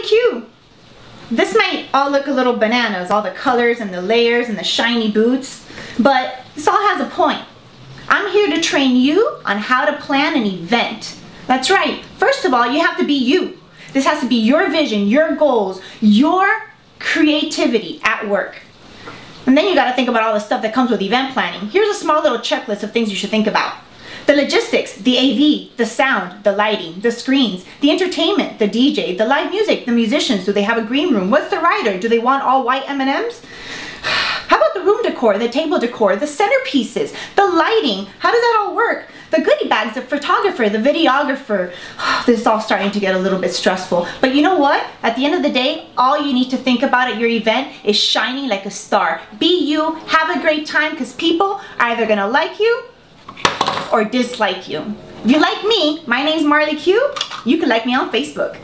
really cute. This might all look a little bananas, all the colors and the layers and the shiny boots, but this all has a point. I'm here to train you on how to plan an event. That's right. First of all, you have to be you. This has to be your vision, your goals, your creativity at work. And then you got to think about all the stuff that comes with event planning. Here's a small little checklist of things you should think about. The logistics, the AV, the sound, the lighting, the screens, the entertainment, the DJ, the live music, the musicians. Do they have a green room? What's the rider? Do they want all white M&Ms? How about the room decor, the table decor, the centerpieces, the lighting? How does that all work? The goodie bags, the photographer, the videographer. This is all starting to get a little bit stressful. But you know what? At the end of the day, all you need to think about at your event is shining like a star. Be you, have a great time, because people are either going to like you or dislike you. If you like me, my name's Marley Q. You can like me on Facebook.